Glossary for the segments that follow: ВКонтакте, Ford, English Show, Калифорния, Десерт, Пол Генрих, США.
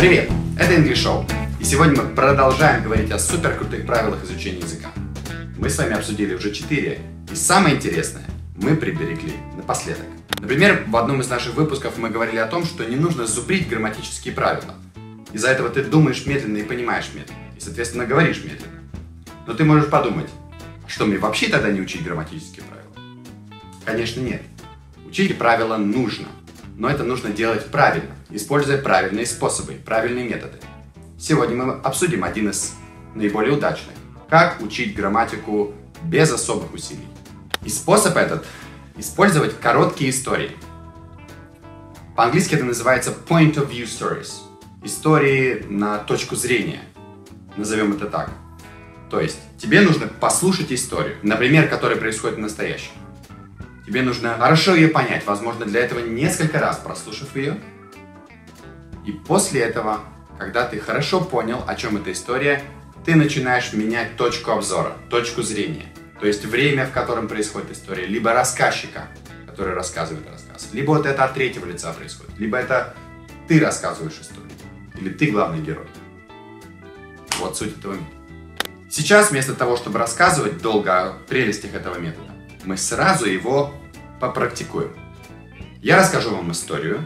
Привет, это English Show, и сегодня мы продолжаем говорить о супер крутых правилах изучения языка. Мы с вами обсудили уже 4, и самое интересное мы приберегли напоследок. Например, в одном из наших выпусков мы говорили о том, что не нужно зубрить грамматические правила. Из-за этого ты думаешь медленно и понимаешь медленно, и, соответственно, говоришь медленно. Но ты можешь подумать, что мне вообще тогда не учить грамматические правила? Конечно, нет. Учить правила нужно, но это нужно делать правильно, используя правильные способы, правильные методы. Сегодня мы обсудим один из наиболее удачных – как учить грамматику без особых усилий. И способ этот – использовать короткие истории. По-английски это называется point of view stories – истории на точку зрения, назовем это так. То есть тебе нужно послушать историю, например, которая происходит в настоящем. Тебе нужно хорошо ее понять, возможно, для этого несколько раз прослушав ее. И после этого, когда ты хорошо понял, о чем эта история, ты начинаешь менять точку обзора, точку зрения. То есть время, в котором происходит история, либо рассказчика, который рассказывает рассказ, либо вот это от третьего лица происходит, либо это ты рассказываешь историю, или ты главный герой. Вот суть этого метода. Сейчас, вместо того, чтобы рассказывать долго о прелестях этого метода, мы сразу его попрактикуем. Я расскажу вам историю,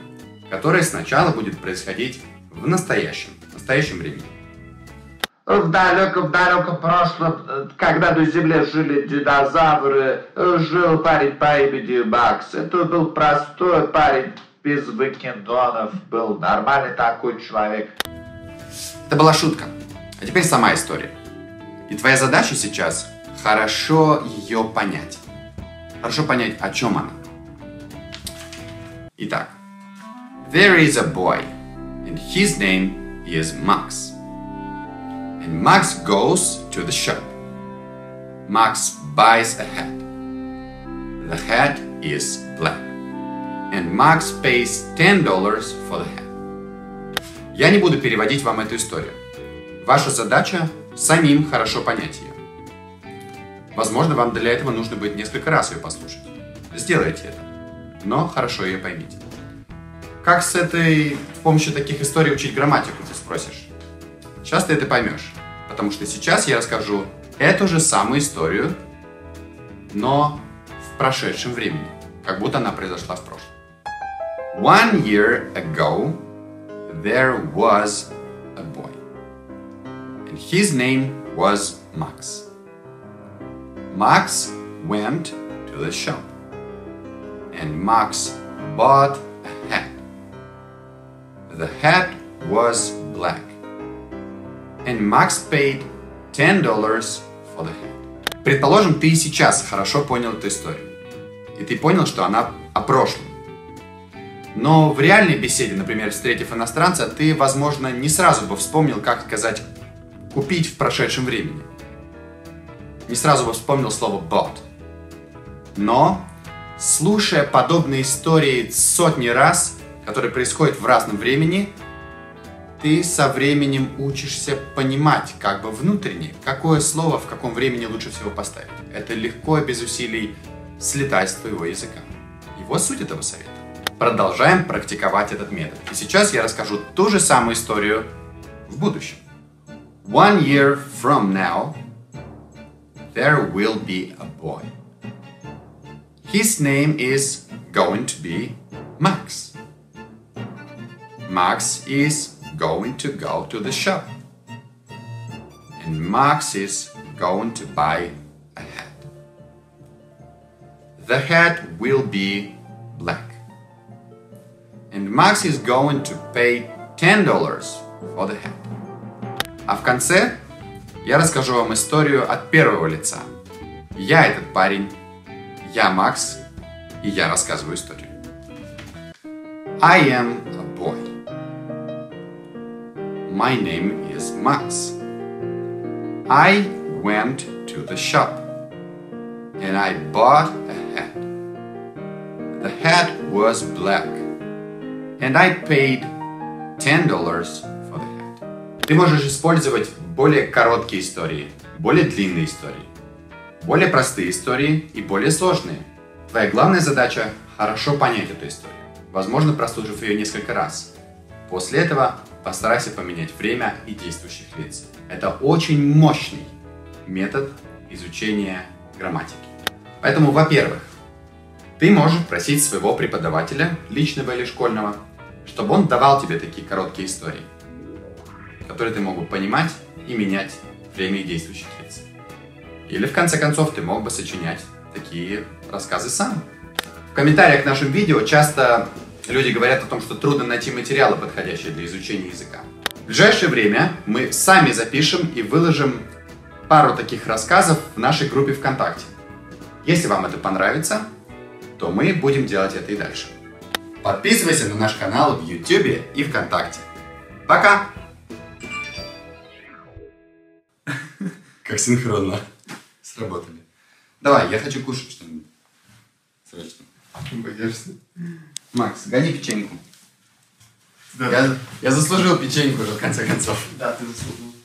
которая сначала будет происходить в настоящем времени. В далеком прошлом, когда на Земле жили динозавры, жил парень по имени Макс. Это был простой парень, без выкидонов, был нормальный такой человек. Это была шутка. А теперь сама история. И твоя задача сейчас хорошо ее понять. Хорошо понять, о чем она. Итак. There is a boy, and his name is Max. And Max goes to the shop. Max buys a hat. The hat is black. And Max pays $10 for the hat. Я не буду переводить вам эту историю. Ваша задача самим хорошо понять ее. Возможно, вам для этого нужно будет несколько раз ее послушать. Сделайте это, но хорошо ее поймите. Как с помощью таких историй учить грамматику, ты спросишь? Сейчас ты это поймешь, потому что сейчас я расскажу эту же самую историю, но в прошедшем времени, как будто она произошла в прошлом. 1 year ago, there was a boy. And his name was Max. Max went to the shop, and Max bought a hat. The hat was black, and Max paid $10 for the hat. Предположим, ты и сейчас хорошо понял эту историю, и ты понял, что она о прошлом. Но в реальной беседе, например, встретив иностранца, ты, возможно, не сразу бы вспомнил, как сказать «купить» в прошедшем времени. Не сразу бы вспомнил слово bought. Но, слушая подобные истории сотни раз, которые происходят в разном времени, ты со временем учишься понимать, как бы внутренне, какое слово в каком времени лучше всего поставить. Это легко и без усилий слетает с твоего языка. И вот суть этого совета. Продолжаем практиковать этот метод. И сейчас я расскажу ту же самую историю в будущем. 1 year from now, there will be a boy. His name is going to be Max. Max is going to go to the shop. And Max is going to buy a hat. The hat will be black. And Max is going to pay $10 for the hat. А в конце я расскажу вам историю от первого лица. Я этот парень, я Макс, и я рассказываю историю. I am a boy. My name is Max. I went to the shop and I bought a hat. The hat was black and I paid $10. Ты можешь использовать более короткие истории, более длинные истории, более простые истории и более сложные. Твоя главная задача – хорошо понять эту историю, возможно, прослушав ее несколько раз. После этого Постарайся поменять время и действующих лиц. Это очень мощный метод изучения грамматики. Поэтому, во-первых, ты можешь просить своего преподавателя, личного или школьного, чтобы он давал тебе такие короткие истории, которые ты мог бы понимать и менять время и действующих лиц. Или, в конце концов, ты мог бы сочинять такие рассказы сам. В комментариях к нашим видео часто люди говорят о том, что трудно найти материалы, подходящие для изучения языка. В ближайшее время мы сами запишем и выложим пару таких рассказов в нашей группе ВКонтакте. Если вам это понравится, то мы будем делать это и дальше. Подписывайся на наш канал в YouTube и ВКонтакте. Пока! Как синхронно. Сработали. Давай, я хочу кушать что-нибудь. Срочно. Боишься? Макс, гони печеньку. Да. Я заслужил печеньку уже, в конце концов. Да, ты заслужил.